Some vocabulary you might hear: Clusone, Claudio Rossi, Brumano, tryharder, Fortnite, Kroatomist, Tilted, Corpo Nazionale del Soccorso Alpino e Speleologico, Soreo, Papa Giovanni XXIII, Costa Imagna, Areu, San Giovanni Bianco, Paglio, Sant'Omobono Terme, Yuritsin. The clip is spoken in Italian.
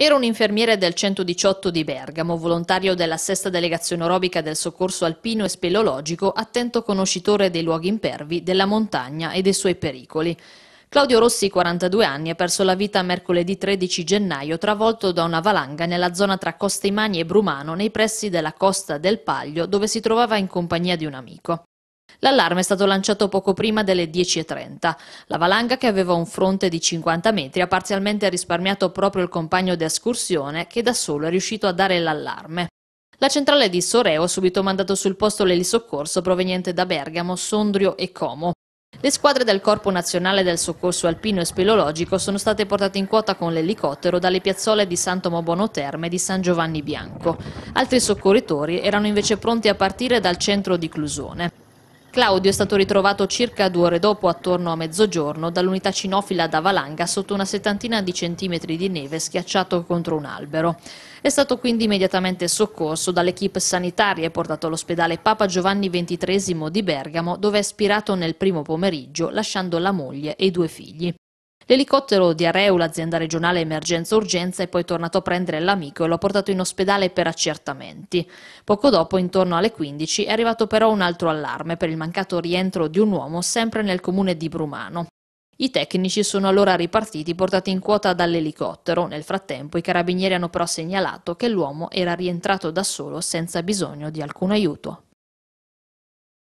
Era un infermiere del 118 di Bergamo, volontario della sesta delegazione orobica del soccorso alpino e speleologico, attento conoscitore dei luoghi impervi, della montagna e dei suoi pericoli. Claudio Rossi, 42 anni, ha perso la vita mercoledì 13 gennaio travolto da una valanga nella zona tra Costa Imagna e Brumano, nei pressi della costa del Paglio, dove si trovava in compagnia di un amico. L'allarme è stato lanciato poco prima delle 10:30. La valanga, che aveva un fronte di 50 metri, ha parzialmente risparmiato proprio il compagno di escursione, che da solo è riuscito a dare l'allarme. La centrale di Soreo ha subito mandato sul posto l'elisoccorso proveniente da Bergamo, Sondrio e Como. Le squadre del Corpo Nazionale del Soccorso Alpino e Speleologico sono state portate in quota con l'elicottero dalle piazzole di Sant'Omobono Terme e di San Giovanni Bianco. Altri soccorritori erano invece pronti a partire dal centro di Clusone. Claudio è stato ritrovato circa 2 ore dopo, attorno a mezzogiorno, dall'unità cinofila da valanga sotto una settantina di centimetri di neve, schiacciato contro un albero. È stato quindi immediatamente soccorso dall'equipe sanitaria e portato all'ospedale Papa Giovanni XXIII di Bergamo, dove è spirato nel primo pomeriggio, lasciando la moglie e i 2 figli. L'elicottero di Areu, l'azienda regionale emergenza-urgenza, è poi tornato a prendere l'amico e lo ha portato in ospedale per accertamenti. Poco dopo, intorno alle 15, è arrivato però un altro allarme per il mancato rientro di un uomo sempre nel comune di Brumano. I tecnici sono allora ripartiti, portati in quota dall'elicottero. Nel frattempo i carabinieri hanno però segnalato che l'uomo era rientrato da solo senza bisogno di alcun aiuto.